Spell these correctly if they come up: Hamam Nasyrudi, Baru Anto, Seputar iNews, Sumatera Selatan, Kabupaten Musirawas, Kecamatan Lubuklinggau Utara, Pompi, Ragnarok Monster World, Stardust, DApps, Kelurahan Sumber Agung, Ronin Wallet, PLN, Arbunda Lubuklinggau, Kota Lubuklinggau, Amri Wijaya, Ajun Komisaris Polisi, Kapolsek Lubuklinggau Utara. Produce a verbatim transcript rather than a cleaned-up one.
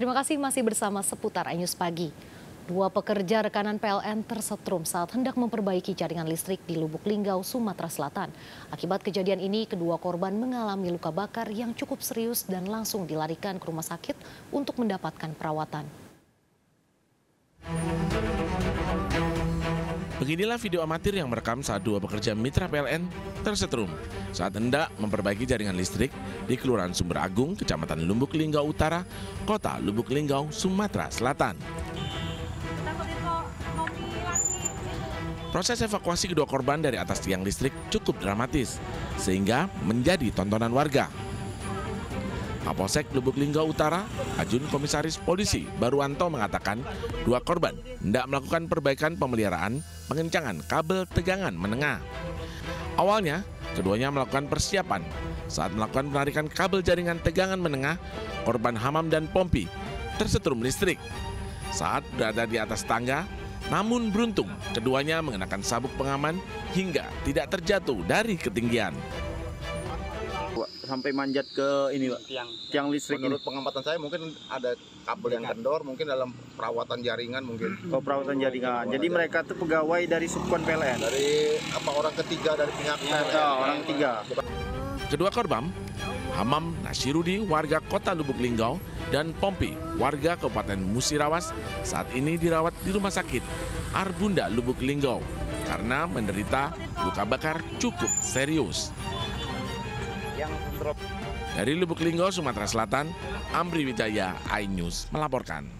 Terima kasih masih bersama Seputar iNews Pagi. Dua pekerja rekanan P L N tersetrum saat hendak memperbaiki jaringan listrik di Lubuklinggau, Sumatera Selatan. Akibat kejadian ini, kedua korban mengalami luka bakar yang cukup serius dan langsung dilarikan ke rumah sakit untuk mendapatkan perawatan. Beginilah video amatir yang merekam saat dua pekerja mitra P L N tersetrum saat hendak memperbaiki jaringan listrik di Kelurahan Sumber Agung, Kecamatan Lubuklinggau Utara, Kota Lubuklinggau, Sumatera Selatan. Proses evakuasi kedua korban dari atas tiang listrik cukup dramatis, sehingga menjadi tontonan warga. Kapolsek Lubuklinggau Utara, Ajun Komisaris Polisi Baru Anto mengatakan dua korban hendak melakukan perbaikan pemeliharaan pengencangan kabel tegangan menengah. Awalnya, keduanya melakukan persiapan. Saat melakukan penarikan kabel jaringan tegangan menengah, korban Hamam dan Pompi tersetrum listrik. Saat berada di atas tangga, namun beruntung, keduanya mengenakan sabuk pengaman hingga tidak terjatuh dari ketinggian. Sampai manjat ke ini, Pak, tiang, tiang listrik. Menurut ini. Pengamatan saya mungkin ada kabel yang kendor, mungkin dalam perawatan jaringan mungkin. Oh, perawatan jaringan. Jadi mereka itu pegawai dari subkon P L N. Dari apa orang ketiga dari pihak oh, orang ketiga. Kedua korban, Hamam Nasyrudi warga Kota Lubuklinggau dan Pompi warga Kabupaten Musirawas saat ini dirawat di Rumah Sakit Arbunda Lubuklinggau karena menderita luka bakar cukup serius. Dari Lubuklinggau, Sumatera Selatan, Amri Wijaya, iNews melaporkan.